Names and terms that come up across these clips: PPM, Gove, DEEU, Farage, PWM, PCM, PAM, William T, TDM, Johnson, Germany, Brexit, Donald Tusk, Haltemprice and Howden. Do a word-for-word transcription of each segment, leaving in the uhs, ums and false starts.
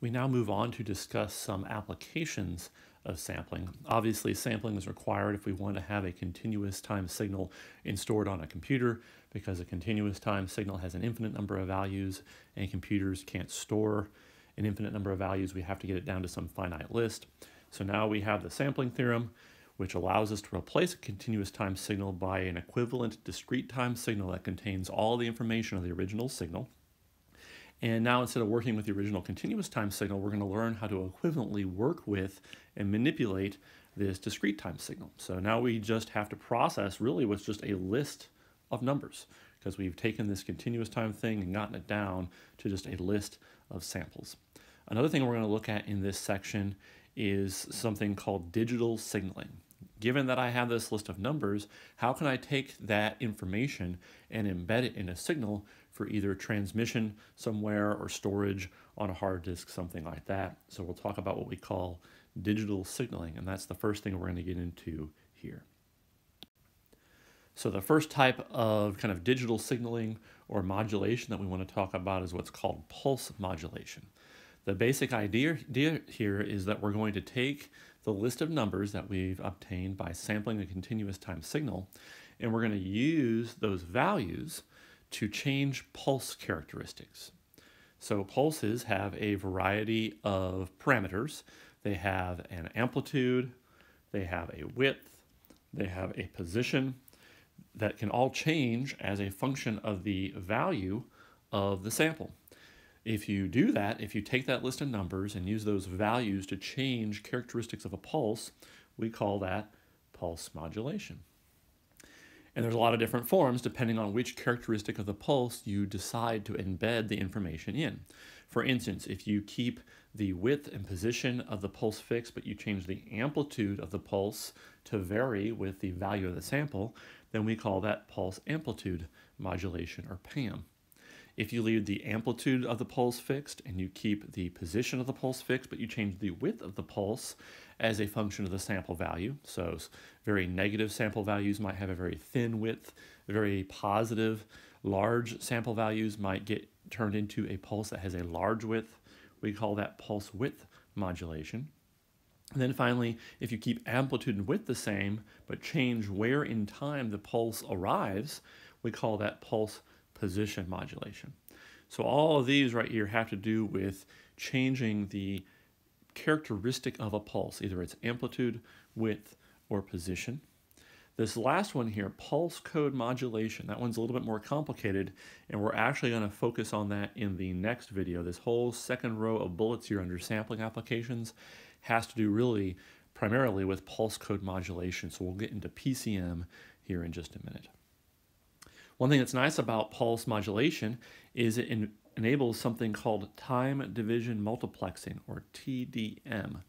We now move on to discuss some applications of sampling. Obviously, sampling is required if we want to have a continuous time signal stored on a computer, because a continuous time signal has an infinite number of values, and computers can't store an infinite number of values. We have to get it down to some finite list. So now we have the sampling theorem, which allows us to replace a continuous time signal by an equivalent discrete time signal that contains all the information of the original signal. And now, instead of working with the original continuous time signal, we're going to learn how to equivalently work with and manipulate this discrete time signal. So now we just have to process really what's just a list of numbers, because we've taken this continuous time thing and gotten it down to just a list of samples. Another thing we're going to look at in this section is something called digital signaling. Given that I have this list of numbers, how can I take that information and embed it in a signal for either transmission somewhere or storage on a hard disk, something like that? So we'll talk about what we call digital signaling, and that's the first thing we're going to get into here. So the first type of kind of digital signaling or modulation that we want to talk about is what's called pulse modulation. The basic idea here is that we're going to take the list of numbers that we've obtained by sampling a continuous time signal, and we're going to use those values to change pulse characteristics. So pulses have a variety of parameters. They have an amplitude, they have a width, they have a position that can all change as a function of the value of the sample. If you do that, if you take that list of numbers and use those values to change characteristics of a pulse, we call that pulse modulation. And there's a lot of different forms depending on which characteristic of the pulse you decide to embed the information in. For instance, if you keep the width and position of the pulse fixed, but you change the amplitude of the pulse to vary with the value of the sample, then we call that pulse amplitude modulation, or P A M. If you leave the amplitude of the pulse fixed and you keep the position of the pulse fixed, but you change the width of the pulse as a function of the sample value, so very negative sample values might have a very thin width, very positive large sample values might get turned into a pulse that has a large width, we call that pulse width modulation. And then finally, if you keep amplitude and width the same, but change where in time the pulse arrives, we call that pulse position modulation. So all of these right here have to do with changing the characteristic of a pulse, either its amplitude, width, or position. This last one here, pulse code modulation, that one's a little bit more complicated, and we're actually going to focus on that in the next video. This whole second row of bullets here under sampling applications has to do really primarily with pulse code modulation, so we'll get into P C M here in just a minute. One thing that's nice about pulse modulation is it en enables something called time division multiplexing, or T D M.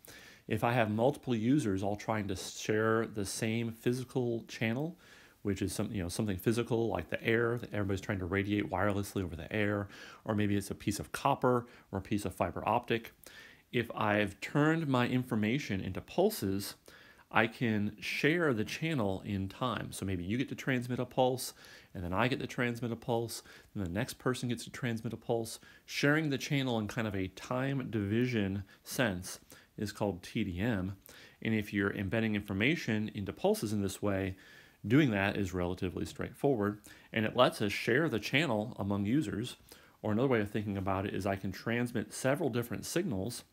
If I have multiple users all trying to share the same physical channel, which is some, you know, something physical like the air that everybody's trying to radiate wirelessly over the air, or maybe it's a piece of copper or a piece of fiber optic, if I've turned my information into pulses, I can share the channel in time. So maybe you get to transmit a pulse, and then I get to transmit a pulse, and the next person gets to transmit a pulse. Sharing the channel in kind of a time division sense is called T D M. And if you're embedding information into pulses in this way, doing that is relatively straightforward, and it lets us share the channel among users. Or another way of thinking about it is I can transmit several different signals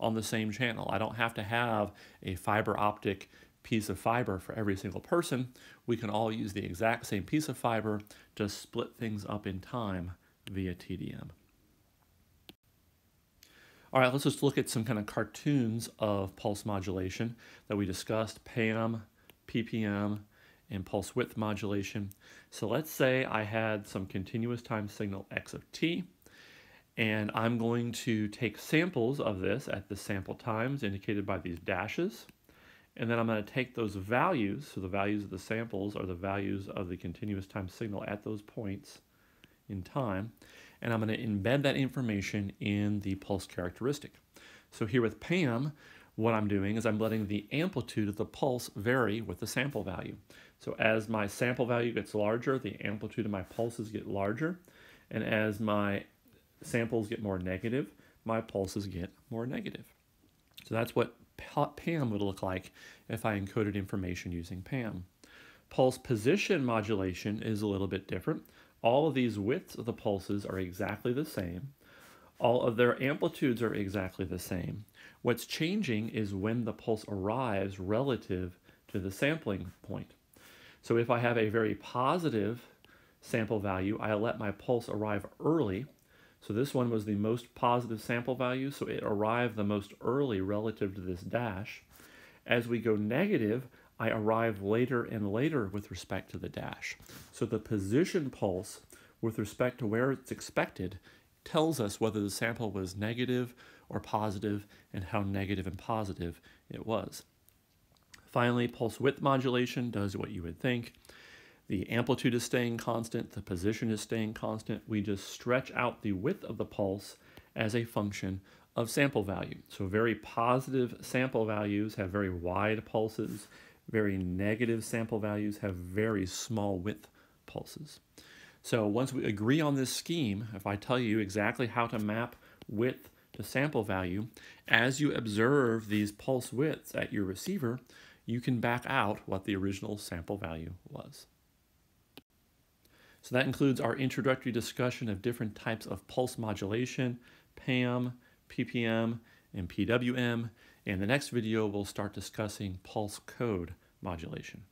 on the same channel. I don't have to have a fiber optic piece of fiber for every single person. We can all use the exact same piece of fiber, just split things up in time via T D M. All right, let's just look at some kind of cartoons of pulse modulation that we discussed: P A M, P P M, and pulse width modulation. So let's say I had some continuous time signal x of t, and I'm going to take samples of this at the sample times indicated by these dashes. And then I'm going to take those values, so the values of the samples are the values of the continuous time signal at those points in time, and I'm going to embed that information in the pulse characteristic. So here with P A M, what I'm doing is I'm letting the amplitude of the pulse vary with the sample value. So as my sample value gets larger, the amplitude of my pulses get larger, and as my samples get more negative, my pulses get more negative. So that's what P A M would look like if I encoded information using P A M. Pulse position modulation is a little bit different. All of these widths of the pulses are exactly the same. All of their amplitudes are exactly the same. What's changing is when the pulse arrives relative to the sampling point. So if I have a very positive sample value, I let my pulse arrive early. So this one was the most positive sample value, so it arrived the most early relative to this dash. As we go negative, I arrive later and later with respect to the dash. So the position pulse, with respect to where it's expected, tells us whether the sample was negative or positive and how negative and positive it was. Finally, pulse width modulation does what you would think. The amplitude is staying constant, the position is staying constant. We just stretch out the width of the pulse as a function of sample value. So very positive sample values have very wide pulses. Very negative sample values have very small width pulses. So once we agree on this scheme, if I tell you exactly how to map width to sample value, as you observe these pulse widths at your receiver, you can back out what the original sample value was. So that includes our introductory discussion of different types of pulse modulation, P A M, P P M, and P W M. In the next video, we'll start discussing pulse code modulation.